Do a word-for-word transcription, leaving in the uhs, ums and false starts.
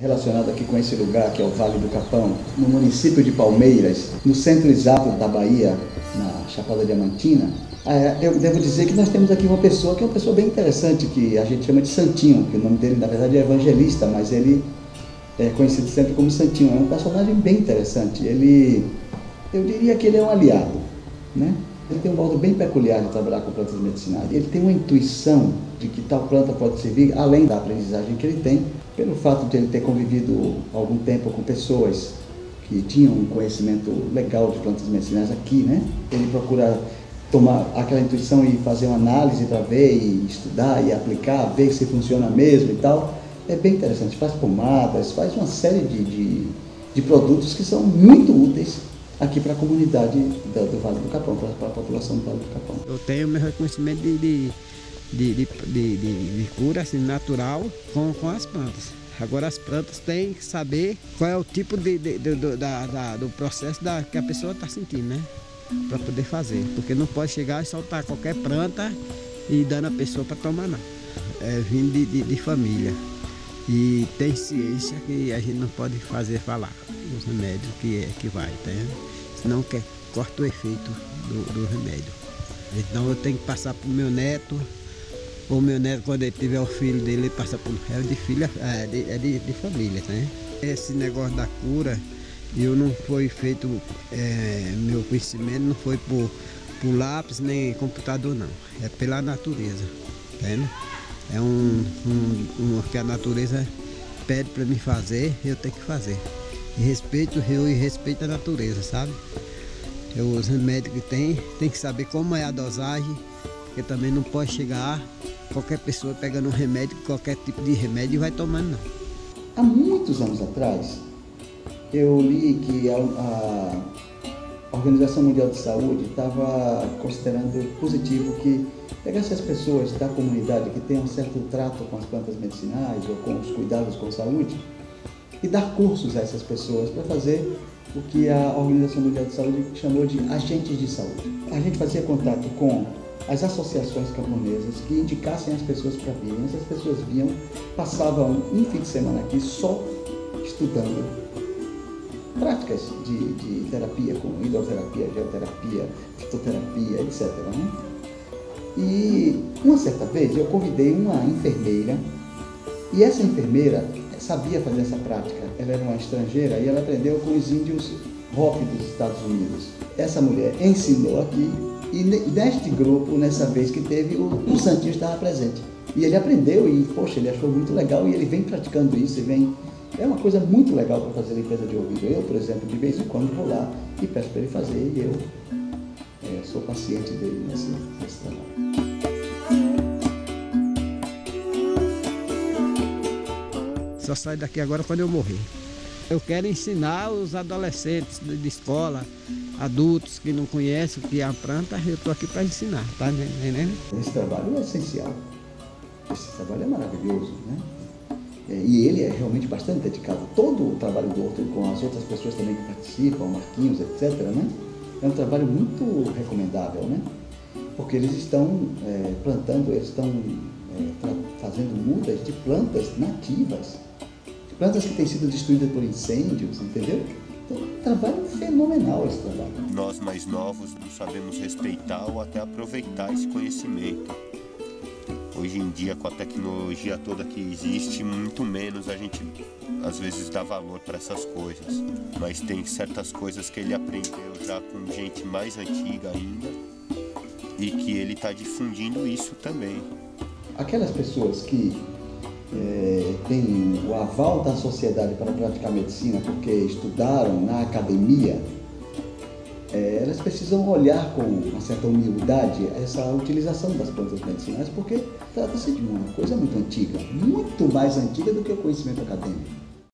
Relacionado aqui com esse lugar que é o Vale do Capão, no município de Palmeiras, no centro exato da Bahia, na Chapada Diamantina, eu devo dizer que nós temos aqui uma pessoa que é uma pessoa bem interessante, que a gente chama de Santinho, que o nome dele na verdade é evangelista, mas ele é conhecido sempre como Santinho. É um personagem bem interessante. Ele, eu diria que ele é um aliado, né? Ele tem um modo bem peculiar de trabalhar com plantas medicinais. Ele tem uma intuição de que tal planta pode servir, além da aprendizagem que ele tem, pelo fato de ele ter convivido algum tempo com pessoas que tinham um conhecimento legal de plantas medicinais aqui, né? Ele procura tomar aquela intuição e fazer uma análise para ver, e estudar e aplicar, ver se funciona mesmo e tal. É bem interessante, faz pomadas, faz uma série de, de, de produtos que são muito úteis aqui para a comunidade do Vale do Capão, para a população do Vale do Capão. Eu tenho meu reconhecimento de, de, de, de, de, de, de cura assim, natural com, com as plantas. Agora as plantas têm que saber qual é o tipo de, de, de, do, da, da, do processo da, que a pessoa está sentindo, né? Para poder fazer, porque não pode chegar e soltar qualquer planta e dando a pessoa para tomar, não. É vindo de, de, de família. E tem ciência que a gente não pode fazer falar os remédios que é que vai, tá? Senão que corta o efeito do, do remédio. Então eu tenho que passar para o meu neto, ou meu neto quando ele tiver o filho dele, ele passa para o é de filha, é de, é de, de família, tá? Esse negócio da cura, eu não foi feito, é, meu conhecimento não foi por, por lápis nem computador, não. É pela natureza, tá? É um, um, um que a natureza pede para mim fazer, eu tenho que fazer. E respeito eu e respeito a natureza, sabe? Eu, os remédios que tem, tem que saber como é a dosagem, porque também não pode chegar qualquer pessoa pegando um remédio, qualquer tipo de remédio e vai tomando, não. Há muitos anos atrás, eu li que a, a Organização Mundial de Saúde estava considerando positivo que pegasse as pessoas da comunidade que têm um certo trato com as plantas medicinais ou com os cuidados com saúde e dar cursos a essas pessoas para fazer o que a Organização Mundial de Saúde chamou de agentes de saúde. A gente fazia contato com as associações camponesas que indicassem as pessoas para virem. Essas pessoas vinham, passavam um fim de semana aqui só estudando práticas de, de terapia, como hidroterapia, geoterapia, fitoterapia, etcétera, né? E uma certa vez eu convidei uma enfermeira, e essa enfermeira sabia fazer essa prática. Ela era uma estrangeira e ela aprendeu com os índios Hopi dos Estados Unidos. Essa mulher ensinou aqui, e neste grupo, nessa vez que teve, o, o Santinho estava presente. E ele aprendeu e, poxa, ele achou muito legal e ele vem praticando isso e vem... É uma coisa muito legal para fazer limpeza de ouvido. Eu, por exemplo, de vez em quando vou lá e peço para ele fazer e eu, eu sou paciente dele nesse, nesse trabalho. Só saio daqui agora quando eu morrer. Eu quero ensinar os adolescentes de escola, adultos que não conhecem o que é a planta, eu estou aqui para ensinar, tá, né, né? Esse trabalho é essencial. Esse trabalho é maravilhoso, né? E ele é realmente bastante dedicado. Todo o trabalho do outro, com as outras pessoas também que participam, Marquinhos, etcétera, né? É um trabalho muito recomendável, né? Porque eles estão é, plantando, eles estão é, fazendo mudas de plantas nativas. Plantas que têm sido destruídas por incêndios, entendeu? Então, um trabalho fenomenal esse trabalho. Nós mais novos não sabemos respeitar ou até aproveitar esse conhecimento. Hoje em dia, com a tecnologia toda que existe, muito menos a gente, às vezes, dá valor para essas coisas. Mas tem certas coisas que ele aprendeu já com gente mais antiga ainda e que ele está difundindo isso também. Aquelas pessoas que... É, tem o aval da sociedade para praticar medicina porque estudaram na academia, é, elas precisam olhar com uma certa humildade essa utilização das plantas medicinais, porque trata-se de uma coisa muito antiga, muito mais antiga do que o conhecimento acadêmico.